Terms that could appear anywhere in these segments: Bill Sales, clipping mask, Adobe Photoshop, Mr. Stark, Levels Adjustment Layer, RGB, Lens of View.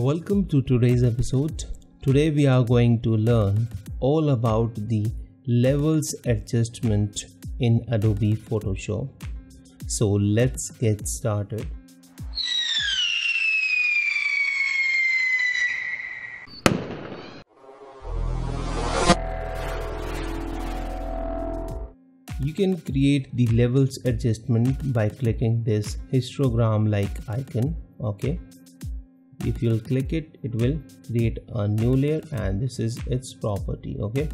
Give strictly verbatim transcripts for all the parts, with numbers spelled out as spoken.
Welcome to today's episode. Today we are going to learn all about the levels adjustment in Adobe Photoshop. So let's get started. You can create the levels adjustment by clicking this histogram like icon. Okay, if you'll click it, it will create a new layer and this is its property. Okay,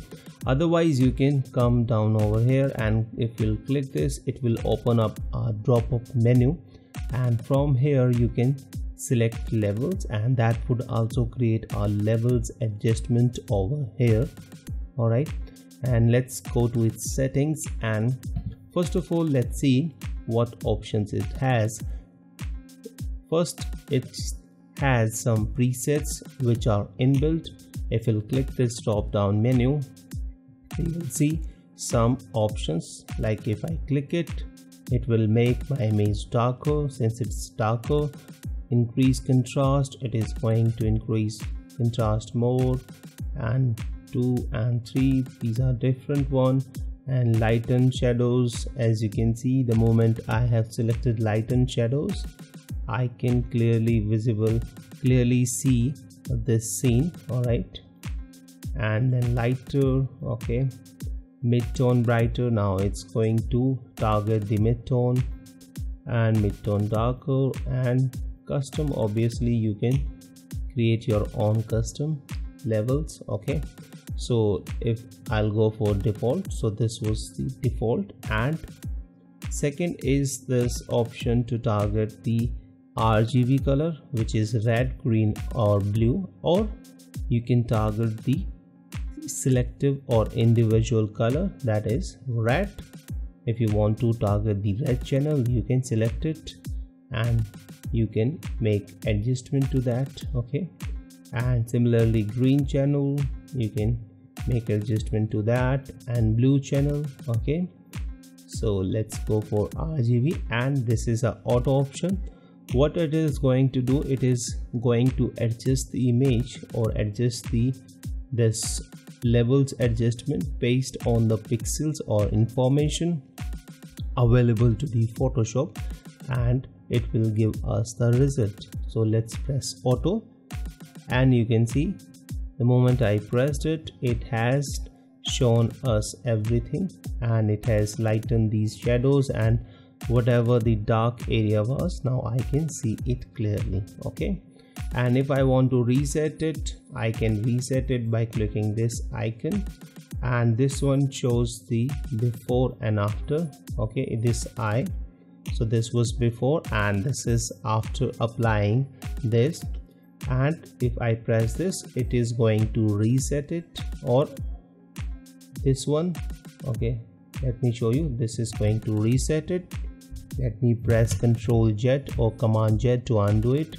otherwise you can come down over here, and if you'll click this, it will open up a drop-up menu, and from here you can select levels, and that would also create a levels adjustment over here. All right, and let's go to its settings, and first of all let's see what options it has. First, it has some presets which are inbuilt. If you'll click this drop down menu, you will see some options, like if I click it, it will make my image darker. Since it's darker, increase contrast, it is going to increase contrast more, and two and three, these are different one, and lighten shadows. As you can see, the moment I have selected lighten shadows, I can clearly visible clearly see this scene. All right, and then lighter, okay, mid-tone brighter, now it's going to target the mid-tone, and mid-tone darker, and custom, obviously you can create your own custom levels. Okay, so if I'll go for default, so this was the default. And second is this option to target the R G B color, which is red, green or blue, or you can target the selective or individual color, that is red. If you want to target the red channel, you can select it and you can make adjustment to that. Okay, and similarly green channel, you can make adjustment to that, and blue channel. Okay, so let's go for R G B, and this is an auto option. What it is going to do, it is going to adjust the image or adjust the this levels adjustment based on the pixels or information available to the Photoshop, and it will give us the result. So let's press auto, and you can see the moment I pressed it, it has shown us everything, and it has lightened these shadows, and whatever the dark area was, now I can see it clearly. Okay, and if I want to reset it, I can reset it by clicking this icon, and this one shows the before and after. Okay, this eye, so this was before and this is after applying this. And if I press this, it is going to reset it, or this one. Okay, let me show you. This is going to reset it. Let me press control Z or command Z to undo it.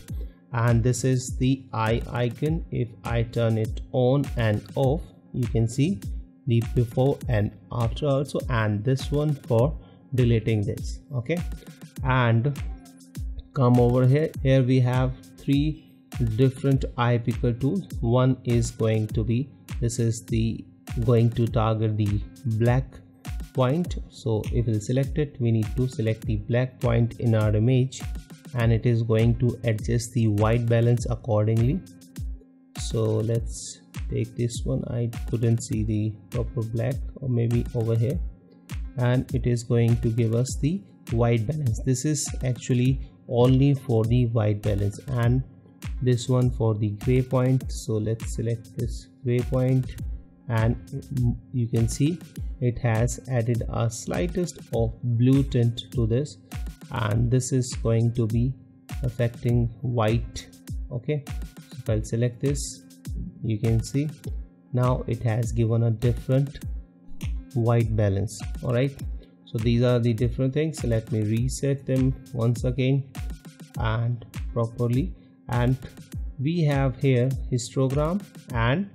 And this is the eye icon. If I turn it on and off, you can see the before and after also, and this one for deleting this. Okay, and come over here. Here we have three different eye picker tools. One is going to be, this is the going to target the black point. So if we select it, we need to select the black point in our image, and it is going to adjust the white balance accordingly. So let's take this one. I couldn't see the proper black, or maybe over here, and it is going to give us the white balance. This is actually only for the white balance, and this one for the gray point. So let's select this gray point, and you can see it has added a slightest of blue tint to this, and this is going to be affecting white. Okay, so if I'll select this, you can see now it has given a different white balance. All right, so these are the different things. So let me reset them once again and properly. And we have here histogram, and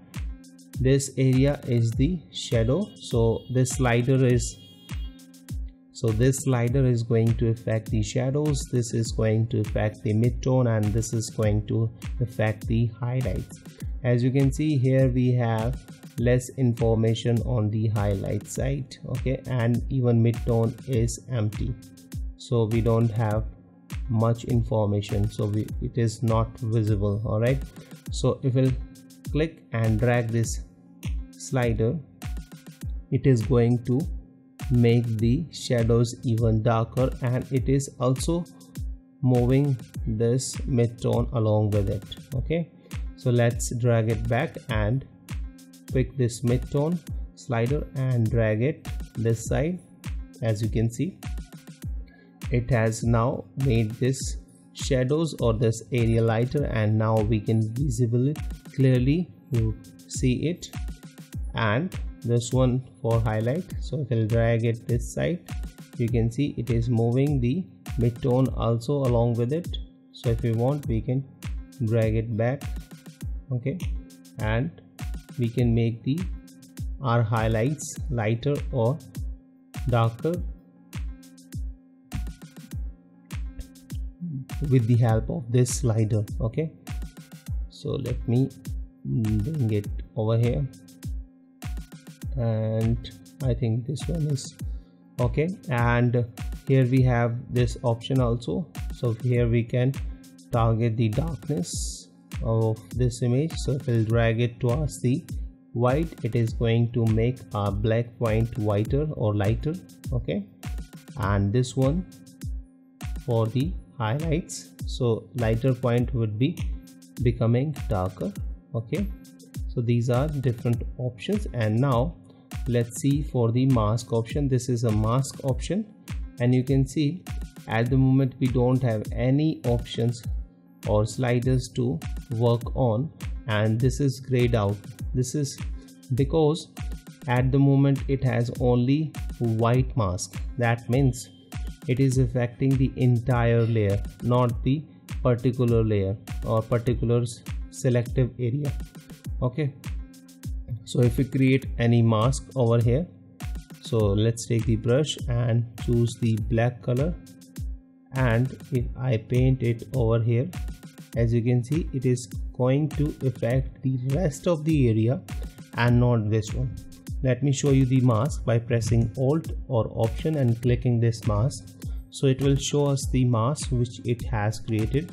this area is the shadow. So this slider is So this slider is going to affect the shadows, this is going to affect the midtone, and this is going to affect the highlights. As you can see here, we have less information on the highlight side, okay, and even midtone is empty, so we don't have much information, so we, it is not visible. All right, so if we'll click and drag this slider, it is going to make the shadows even darker, and it is also moving this midtone along with it. Okay, so let's drag it back and pick this midtone slider and drag it this side. As you can see, it has now made this shadows or this area lighter, and now we can visibly clearly see it. And this one for highlight, so if I'll drag it this side, you can see it is moving the midtone also along with it. So if you want, we can drag it back, okay, and we can make the our highlights lighter or darker with the help of this slider. Okay, so let me bring it over here, and I think this one is okay. And here we have this option also, so here we can target the darkness of this image. So if we'll drag it towards the white, it is going to make our black point whiter or lighter, okay, and this one for the highlights, so lighter point would be becoming darker. Okay, so these are different options. And now let's see for the mask option. This is a mask option, and you can see at the moment we don't have any options or sliders to work on, and this is grayed out. This is because at the moment it has only white mask, that means it is affecting the entire layer, not the particular layer or particular selective area. Okay, so if we create any mask over here, so let's take the brush and choose the black color, and if I paint it over here, as you can see, it is going to affect the rest of the area and not this one. Let me show you the mask by pressing Alt or Option and clicking this mask. So it will show us the mask which it has created.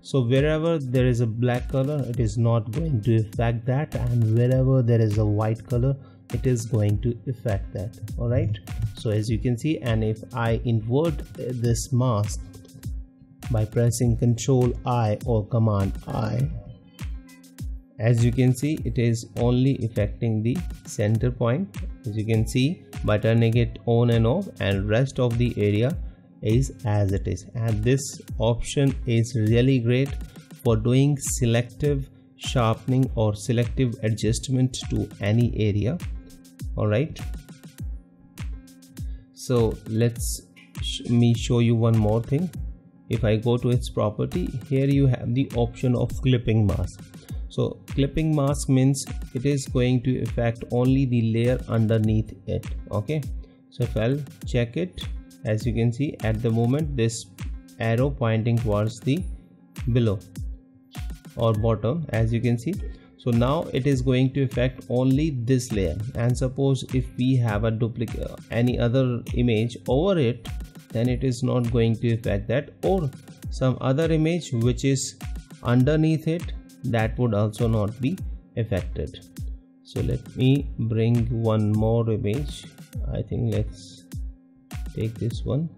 So wherever there is a black color, it is not going to affect that, and wherever there is a white color, it is going to affect that. All right, so as you can see, and if I invert this mask by pressing Control I or Command I, as you can see, it is only affecting the center point, as you can see, by turning it on and off, and rest of the area is as it is. And this option is really great for doing selective sharpening or selective adjustment to any area. All right, so let's sh- me show you one more thing. If I go to its property, here you have the option of clipping mask. So clipping mask means it is going to affect only the layer underneath it. Okay, so if I'll check it, as you can see, at the moment this arrow pointing towards the below or bottom, as you can see. So now it is going to affect only this layer, and suppose if we have a duplicate any other image over it, then it is not going to affect that, or some other image which is underneath it, that would also not be affected. So let me bring one more image. I think let's take this one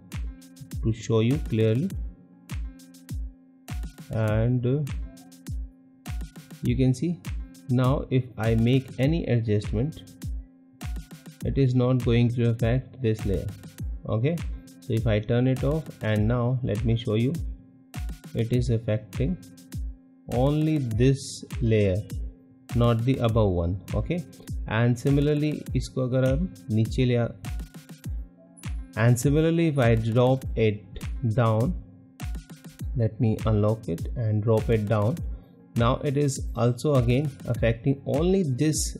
to show you clearly, and uh, you can see now if I make any adjustment, it is not going to affect this layer. Okay, so if I turn it off, and now let me show you, it is affecting only this layer, not the above one. Okay, and similarly isko agar hum niche le And similarly, if I drop it down, let me unlock it and drop it down. Now it is also again affecting only this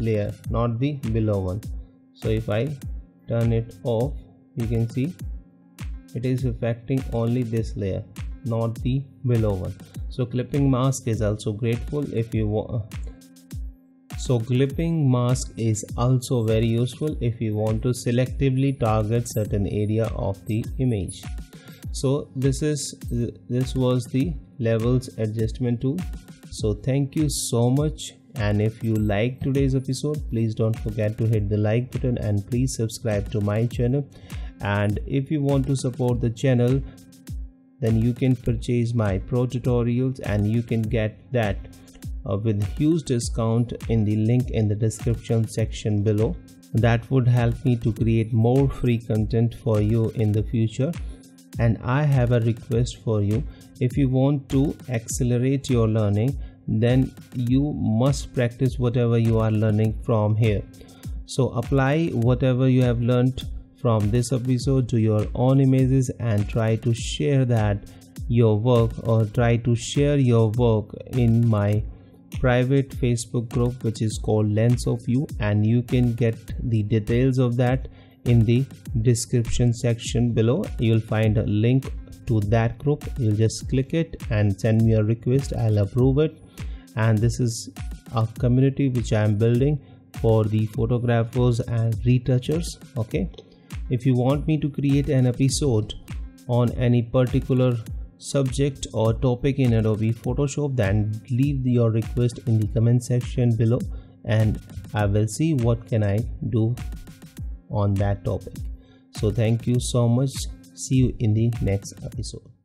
layer, not the below one. So if I turn it off, you can see it is affecting only this layer, not the below one. So clipping mask is also grateful if you want. So clipping mask is also very useful if you want to selectively target certain area of the image. So this is this was the Levels Adjustment tool. So thank you so much, and if you like today's episode, please don't forget to hit the like button and please subscribe to my channel. And if you want to support the channel, then you can purchase my pro tutorials, and you can get that uh, with huge discount in the link in the description section below. That would help me to create more free content for you in the future. And I have a request for you. If you want to accelerate your learning, then you must practice whatever you are learning from here. So apply whatever you have learned from this episode to your own images, and try to share that your work or try to share your work in my private Facebook group, which is called Lens of View, and you can get the details of that in the description section below. You'll find a link to that group. You'll just click it and send me a request. I'll approve it. And this is a community which I'm building for the photographers and retouchers. Okay, if you want me to create an episode on any particular subject or topic in Adobe Photoshop, then leave your request in the comment section below, and I will see what can I do on that topic. So thank you so much. See you in the next episode.